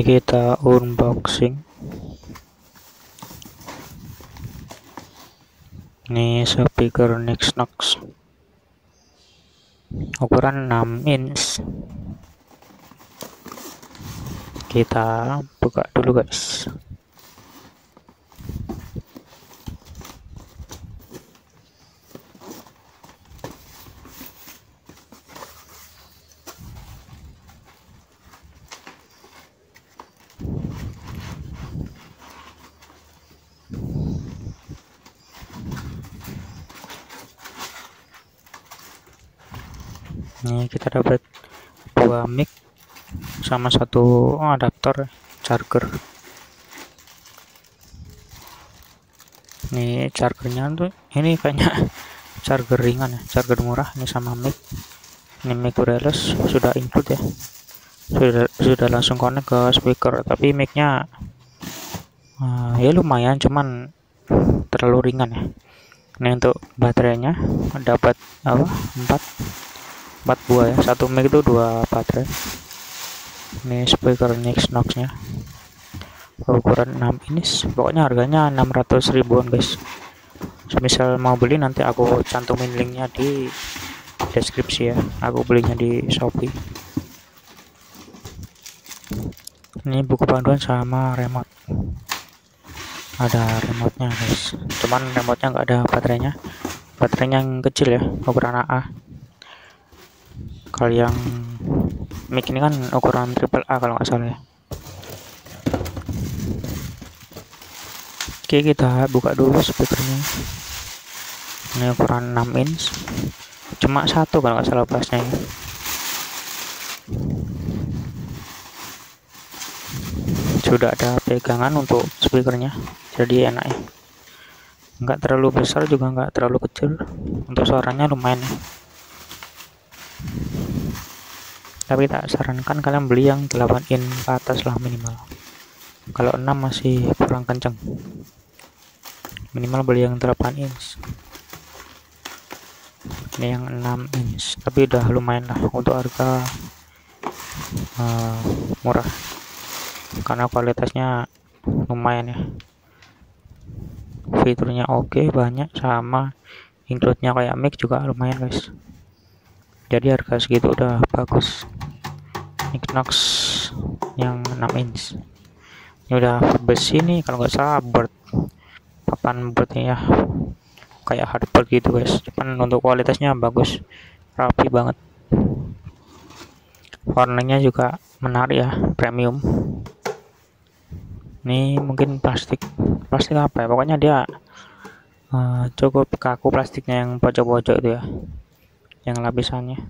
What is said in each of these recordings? Mari kita unboxing. Ini speaker Nixnox ukuran 6 inch. Kita buka dulu, guys. Ini kita dapat 2 mic sama 1 adaptor charger. Ini chargernya tuh, ini kayaknya charger ringan ya, charger murah. Ini sama mic, ini mic wireless sudah include ya, sudah langsung connect ke speaker. Tapi micnya ya lumayan, cuman terlalu ringan ya. Ini untuk baterainya dapat apa, 4 buah ya, 1 mic itu 2 baterai. Ini speaker Nixnox nya ukuran 6 inch. Pokoknya harganya 600 ribuan, guys. Misal mau beli, nanti aku cantumin linknya di deskripsi ya. Aku belinya di Shopee. Ini buku panduan sama remote. Ada remote-nya, guys. Cuman remote-nya nggak ada baterainya. Baterainya yang kecil ya, ukuran AA. Kalau yang mic ini kan ukuran AAA kalau nggak salah ya. Oke, kita buka dulu speakernya. Ini ukuran 6 inch. Cuma 1 kalau nggak salah plusnya ya. Sudah ada pegangan untuk speakernya, jadi enak ya. Nggak terlalu besar juga nggak terlalu kecil. Untuk suaranya lumayan ya. Tapi tak sarankan kalian beli yang 8 in ke atas lah minimal. Kalau 6 masih kurang kenceng. Minimal beli yang 8 inch. Ini yang 6 inch, tapi udah lumayan lah untuk harga murah. Karena kualitasnya lumayan ya. Fiturnya oke, banyak, sama include-nya kayak mic juga lumayan, guys. Jadi harga segitu udah bagus. Nixnox yang 6 inch. Ini udah besi nih kalau nggak salah, board. Papan boardnya ya. Kayak hardboard gitu, guys. Cuman untuk kualitasnya bagus. Rapi banget. Warnanya juga menarik ya, premium. Ini mungkin plastik. Plastik apa ya? Pokoknya dia cukup kaku plastiknya yang pojok-pojok itu ya. Yang lapisannya.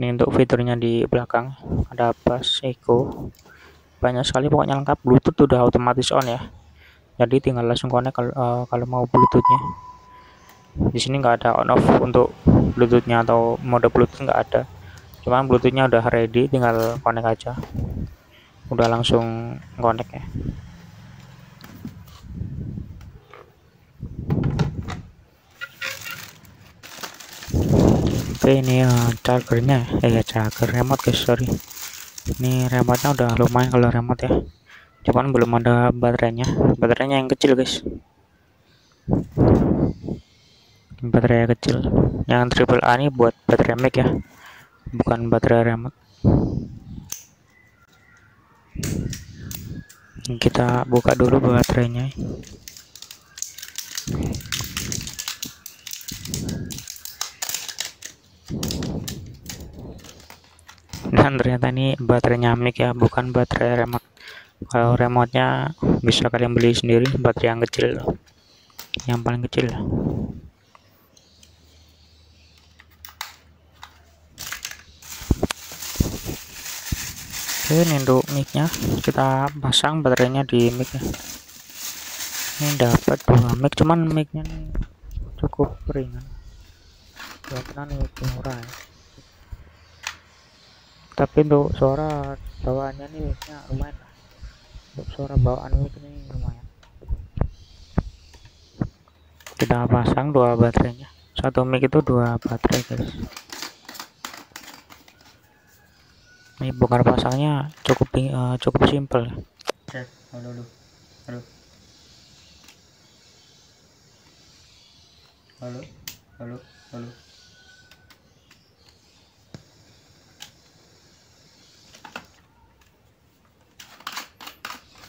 Ini untuk fiturnya di belakang ada bass, echo, banyak sekali pokoknya, lengkap. Bluetooth udah otomatis on ya, jadi tinggal langsung connect kalau mau bluetoothnya. Di sini nggak ada on off untuk bluetoothnya atau mode bluetooth, nggak ada. Cuman bluetoothnya udah ready, tinggal connect aja, udah langsung connect ya. Oke, ini chargernya ya, charger remote, guys, sorry. Ini remote-nya udah lumayan kalau remote ya, cuman belum ada baterainya. Baterainya yang kecil, guys. Baterai kecil yang AAA ini buat baterai mic ya, bukan baterai remote. Kita buka dulu baterainya. Dan ternyata ini baterainya mic ya, bukan baterai remote. Kalau remote-nya bisa kalian beli sendiri, baterai yang kecil, yang paling kecil. Oke, ini untuk mic-nya, kita pasang baterainya di mic ya. Ini dapat 2 mic, cuman mic-nya cukup ringan. Buatan itu murah ya. Tapi untuk suara bawaannya nih lumayan. Untuk suara bawaan mic ini lumayan. Kita pasang 2 baterainya. 1 mic itu 2 baterai, guys. Ini bongkar pasangnya cukup simpel. Oke, halo.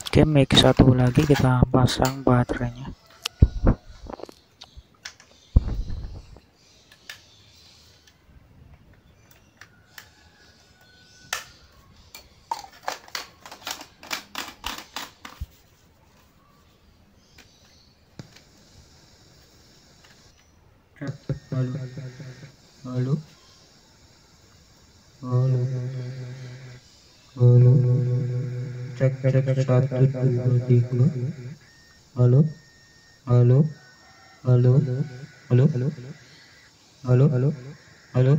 Oke, make satu lagi kita pasang baterainya. Cek 1 2 3. Halo. Cek 1 2 3. Cek. Halo. Halo. Cek 1 2 3. Halo.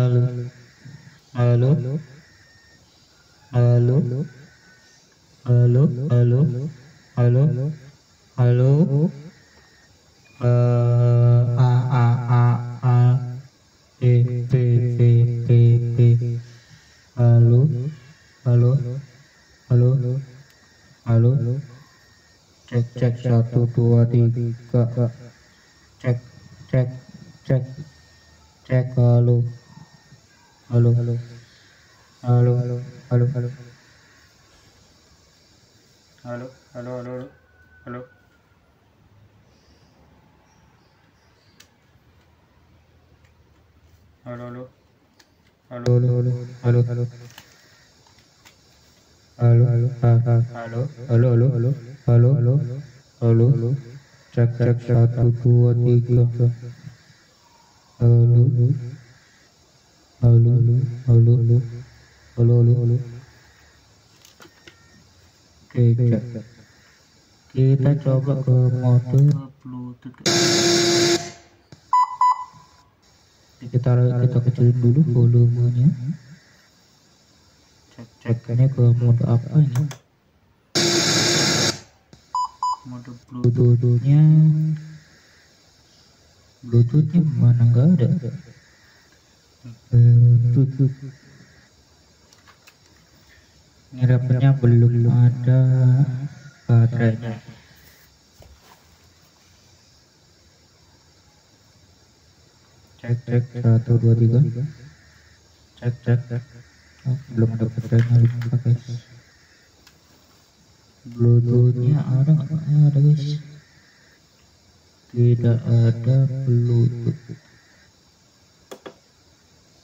Oke, kita coba ke mode Bluetooth. Kita kecilin dulu volumenya. Ceknya ke mode apa ini? Mode Bluetooth-nya. Bluetooth-nya mana, enggak ada. Bluetooth. Ini rapetnya belum ada baterainya. Cek 1 2 3. Cek. Oh, belum ada baterainya, pakai Bluetoothnya ada nggak? Ada guys, tidak ada Bluetooth.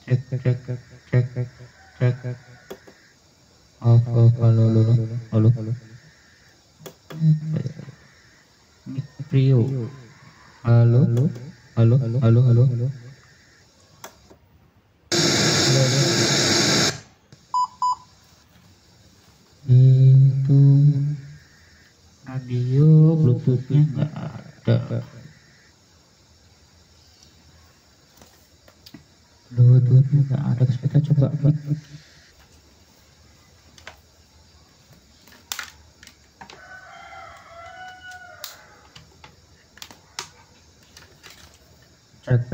Cek. Halo. Trio. Halo. Bluetooth-nya enggak ada. Bluetooth-nya enggak ada. Kita coba.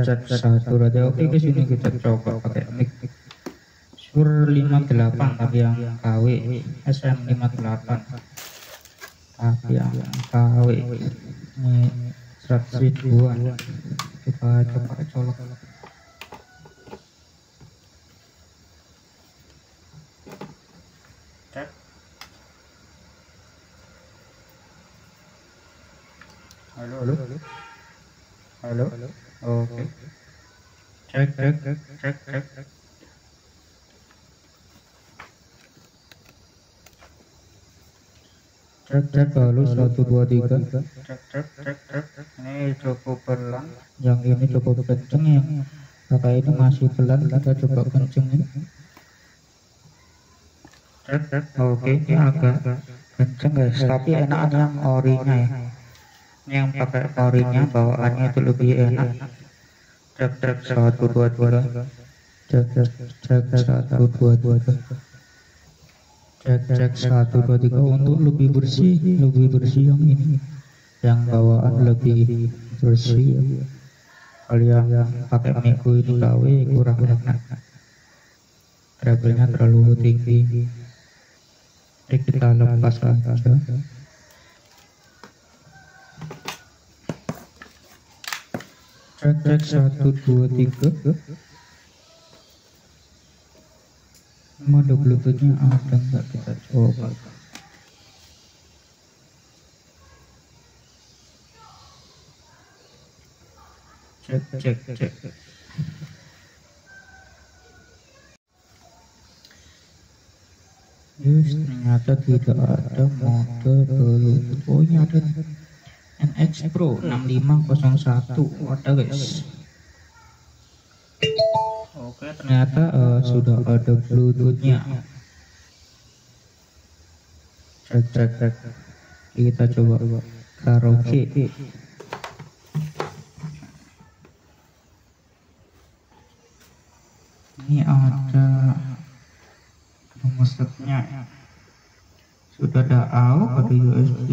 Cek satu radio. Oke, guys, ini kita coba pakai mic Shure 58 tapi yang KW SM 58. Yang KW 100 ribuan, kita coba colok. Halo. Oke. Cek. Cek lalu 1 2 3. Cek. Ini cukup pelan. Yang ini cukup kenceng, yang pakai ini masih pelan. Kita coba kencengin. Oke, ini agak kenceng guys. Tapi enakan yang orinya ya. Ini yang pakai orinya bawaannya itu lebih enak. Cek 1 2 3. Cek 1 2 3. Cek 1 2 3 untuk lebih bersih yang ini. Yang bawaan lebih bersih. Kalau yang pakai Miko itu KW kurang enak, treble-nya terlalu tinggi. Jadi kita lepas aja. Cek 1, 2, 3. Mode Bluetooth-nya ada nggak, kita coba. Cek. Yes, ternyata tidak ada mode Bluetooth. Oh, ini ada NX Pro 6501. Wadah, guys. Oke, ternyata sudah ada Bluetooth-nya. Cek. Kita coba karaoke. Ini ada nomor slotnya, sudah ada AUX, ada USB,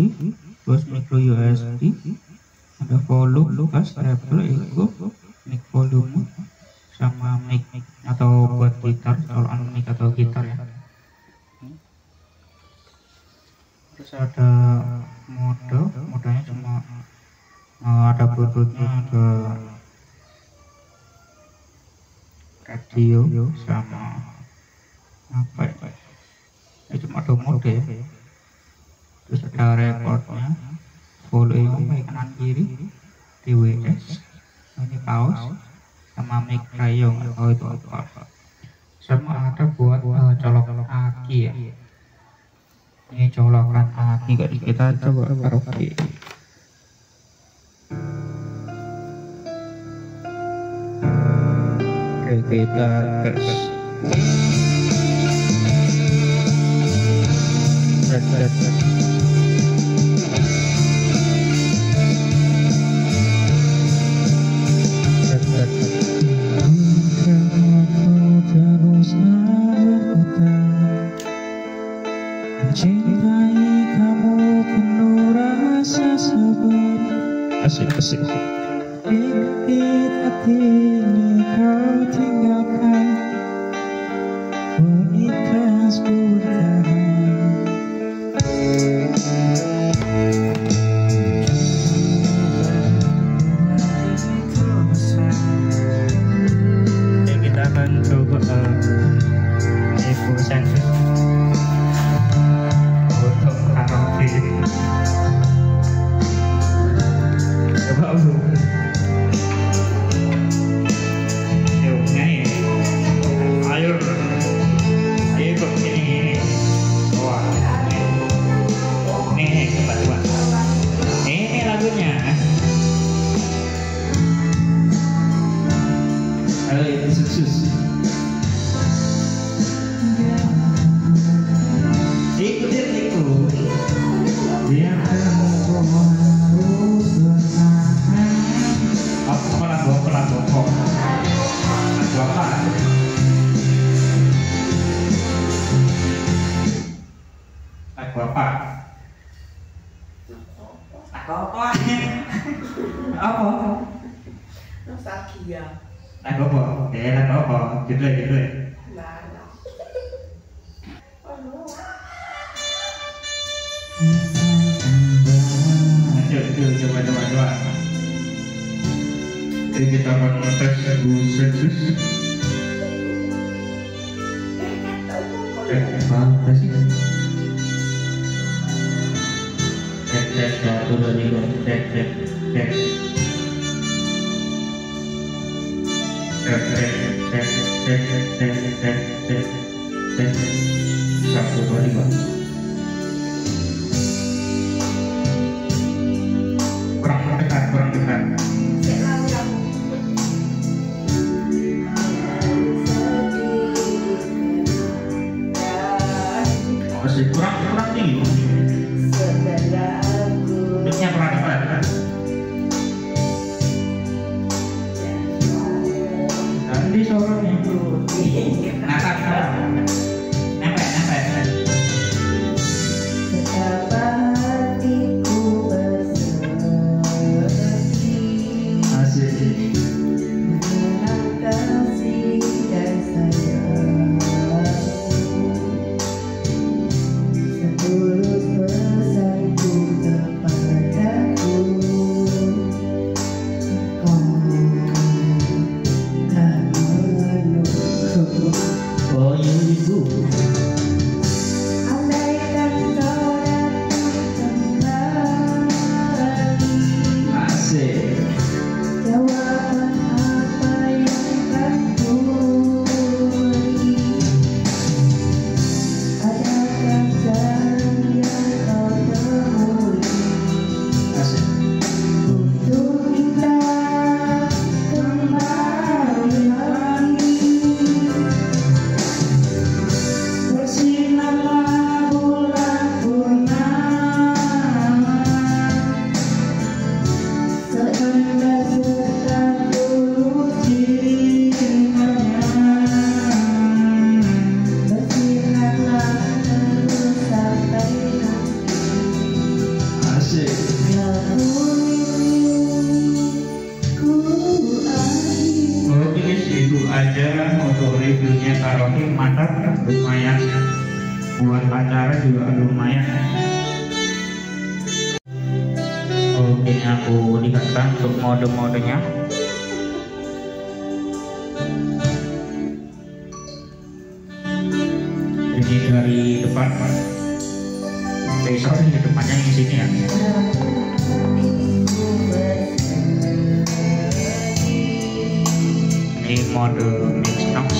bus micro USB, ada volume, bass, treble, echo, mic volume, sama mic atau buat gitar, sound mic atau gitar ya. Terus ada modenya cuma ada bluetoothnya, ada radio sama apa ya, cuma ada mode ya. Terus ada recordnya, volume mic kanan kiri, TWS, ini pause, sama mic rayong atau itu apa, sama ada buat colokan aki ya. Ini colokan aki, kita coba karaoke. Kita tes. Coba. Jadi kita akan tes sensus. Cek. Sorry, buat acara juga lumayan. Oke, aku lihatkan untuk mode-modenya. Ini dari depan, besok ini depannya di sini ya. Ini mode Nixnox.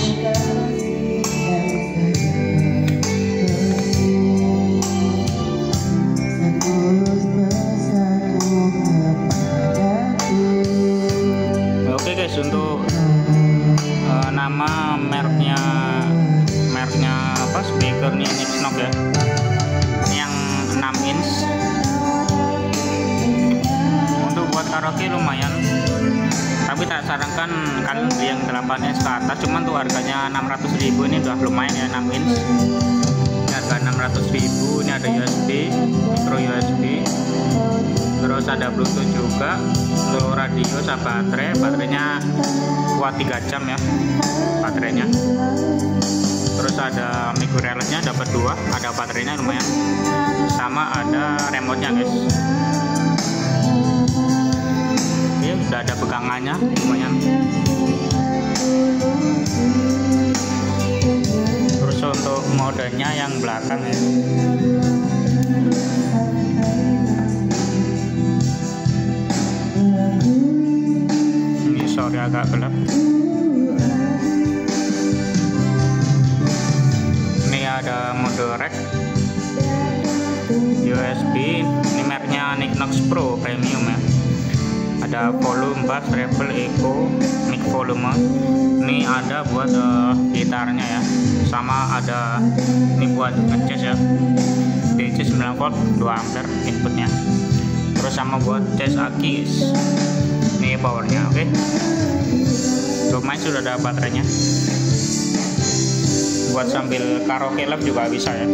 Oke guys, untuk nama mereknya apa, speakernya Nixnox ya, yang 6 inch. Untuk buat karaoke lumayan, tapi tak sarankan kalian beli yang 8 inch ke atas, cuman tuh harganya 600.000. ini udah lumayan ya, 6 inch, ini harga 600.000. ini ada USB, micro USB, terus ada Bluetooth juga, untuk radio sama baterainya kuat 3 jam ya baterainya. Terus ada micro wirelessnya, dapat 2, ada baterainya lumayan, sama ada remote nya guys. Ini udah ada pegangannya lumayan. Terus untuk modenya yang belakang ya, ini sorry agak gelap. Ada mode rack USB, ini mereknya NX Pro Premium ya. Ada volume, bass, treble, echo, mic volume. Ini ada buat gitarnya ya, sama ada ini buat ngecas ya, DC 9V 2A inputnya. Terus sama buat cas aki, ini powernya. Oke, lumayan, sudah ada baterainya. Buat sambil karaoke live juga bisa ya.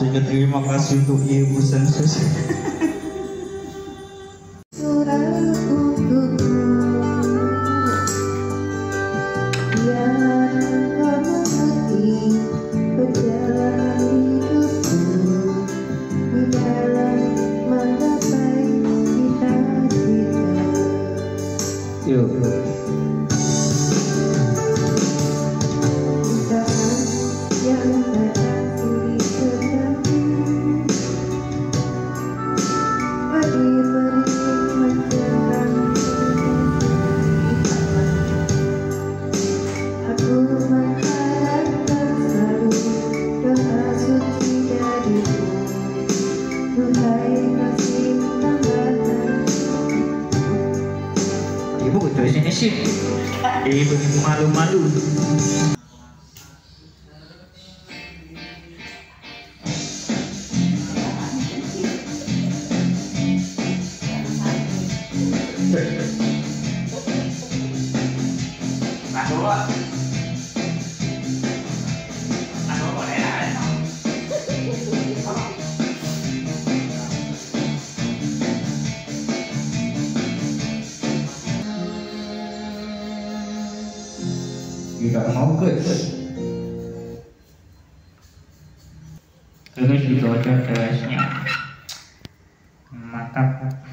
Sehingga terima kasih untuk Ibu Sensus. Ibu malu-malu. Tidak mau guys. Guys, itu aja guysnya. Mantap.